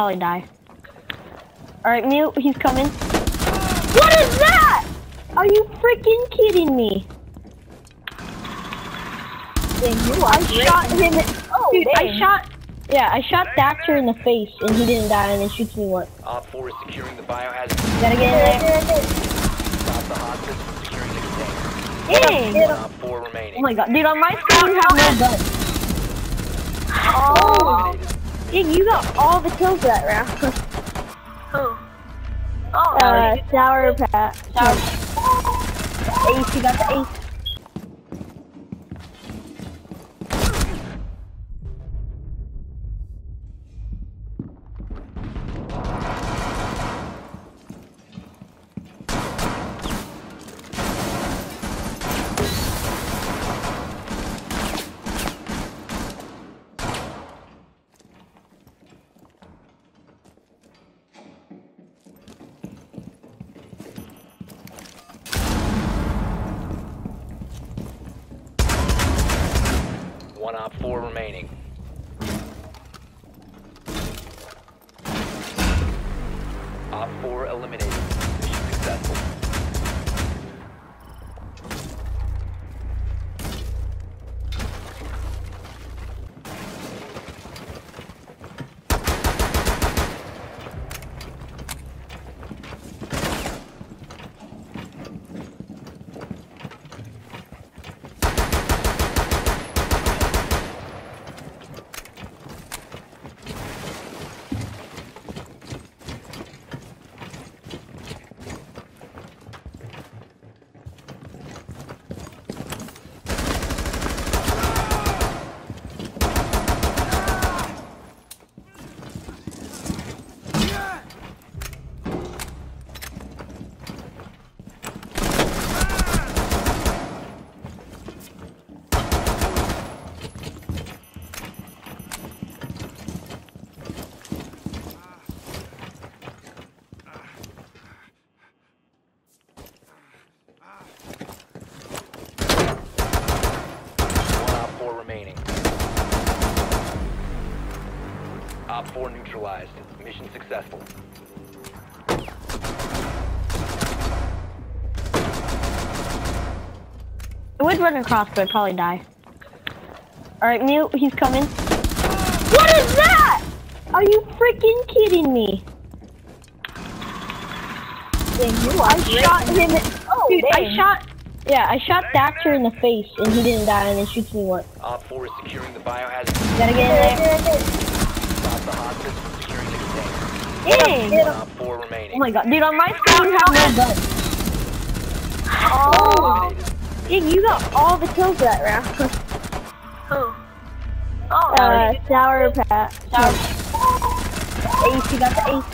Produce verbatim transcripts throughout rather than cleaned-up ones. probably die. Alright, Mew, he's coming. What is that? Are you freaking kidding me? Dang, you are I great. shot him. In oh, Dude, dang. I shot. Yeah, I shot Thatcher in the face, and he didn't die, and it shoots me once. Op four is securing the biohazard. Gotta get in there. Stop the hostiles from securing the container. Dang! Op four remaining. Oh my god, dude, on my screen you have no guns. Oh! Dude, you got all the kills that round. Oh. Oh. Uh, sour pat. Sour. Ace, you got the ace. One op four remaining. Op four eliminated. Mission successful. Op four neutralized. Mission successful. I would run across, but I'd probably die. Alright, Mew, he's coming. What is that? Are you freaking kidding me? Dang, you are I great. shot him. In oh, Dude, dang. I shot. Yeah, I shot Thatcher in the face, and he didn't die, and it shoots me once. Op four is securing the biohazard. Gotta get in there. The hostiles from securing the container. Dang! Op four remaining. Oh my god, dude, on my screen you have no guns. Oh! Dude, you got all the kills that round. Oh. Oh. Uh, sour pat. Sour. Ace, you got the ace.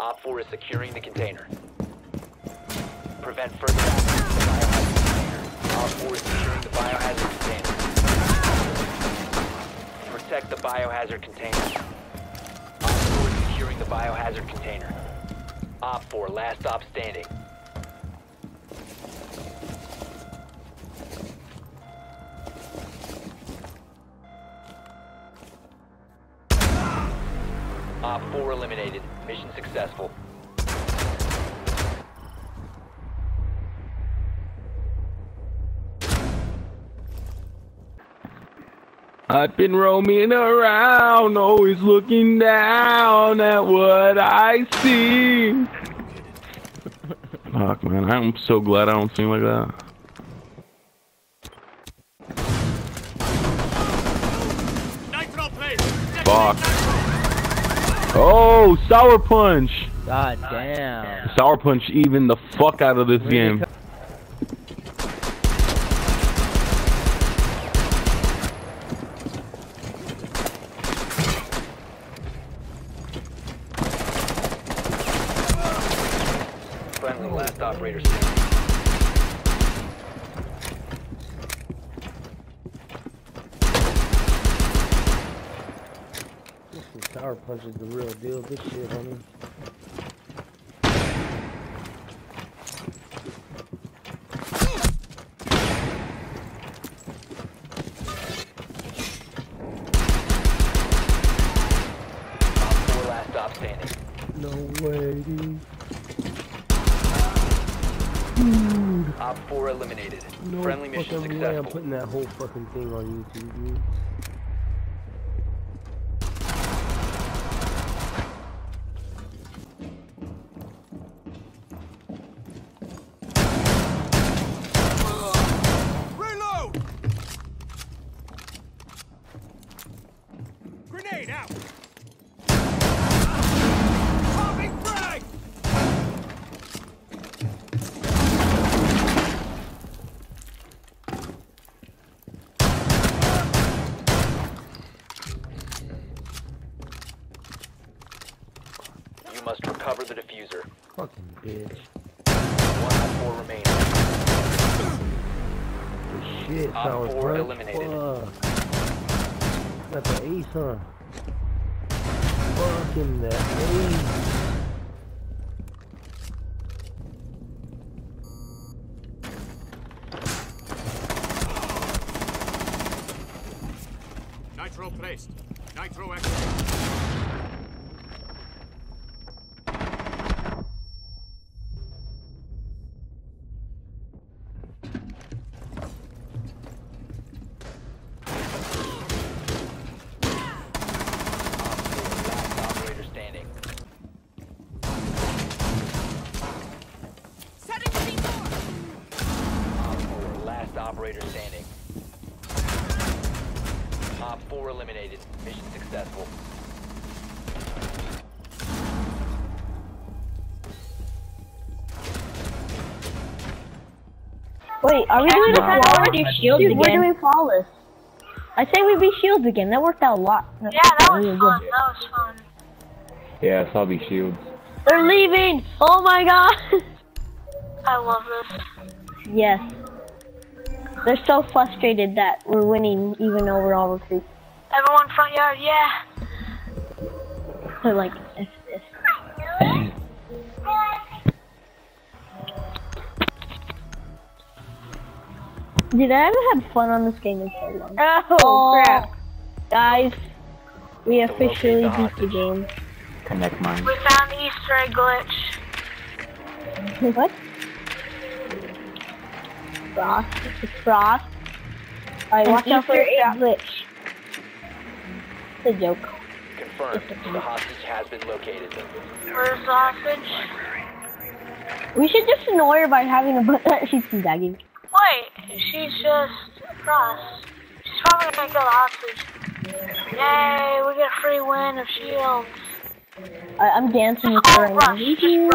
Op four is securing the container. Prevent further access to the biohazard container. Op four is securing the biohazard container. Protect the biohazard container. Op four is securing the biohazard container. Op four, last op standing. Op four eliminated. Mission successful. I've been roaming around, always looking down at what I see. Fuck, man, I'm so glad I don't sing like that. Fuck. Oh, Sourpunch! God damn. Sourpunch even the fuck out of this Where'd game. Friendly last operator. Sourpunch is the real deal. This shit, homie. No way, dude. Dude. Op four eliminated. No Friendly mission successful. Way I'm putting that whole fucking thing on YouTube, dude. You must recover the diffuser. Fucking bitch. One out of four remaining. Shit, that was four right. Eliminated. Fuck. That's an ace, huh? Fucking that ace. Nitro placed. Nitro active. Operator standing. Op four eliminated. Mission successful. Wait, are we doing wow. flawless or shields again? We're doing flawless. I say we be shields again. That worked out a lot. Yeah, that was really fun. Good. That was fun. Yeah, I saw these shields. They're leaving! Oh my god! I love this. Yes. They're so frustrated that we're winning even over all recruits. Everyone front yard, yeah. They're like, it's this. Dude, I haven't had fun on this game in so long. Oh, oh crap. Guys, we officially beat the game. Connect mine. We found the Easter egg glitch. What? Frost. It's Frost. Alright, watch out for a glitch. It's a joke. Confirmed. The hostage has been located. Where's the hostage? We should just annoy her by having a butt that she's dagging. Wait, she's just Frost. She's probably gonna kill the hostage. Yay, we get a free win of shields. Alright, I'm dancing with her. Insertion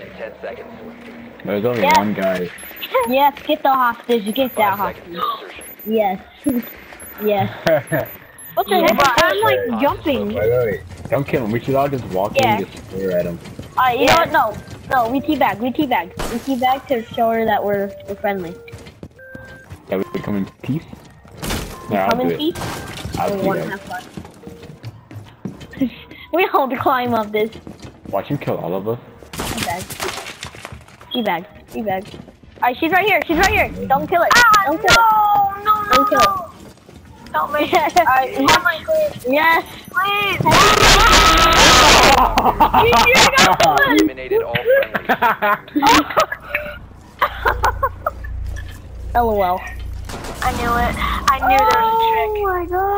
in ten seconds. There's only yes. one guy. Yes, get the hostage. Get that hostage. Yes. Yes. What the heck? I'm like jumping. Wait, wait, wait. Don't kill him. We should all just walk yeah. in and just stare at him. Alright, you yeah. know what? No. No, we teabag. We teabag. We teabag to show her that we're, we're friendly. Yeah, we come in peace? Yeah, come I'll in peace? I'll we want to have fun. We all climb up this. Watch him kill all of us. Teabag. Teabag. Teabag. Alright, she's right here, she's right here. Don't kill it. Ah, don't kill no, it. No, no, don't kill no. it. Don't make it. Alright, have my glitch. Yes. Please. Oh, you eliminated all friendlies. LOL. I knew it. I knew oh, there was a trick. Oh my god.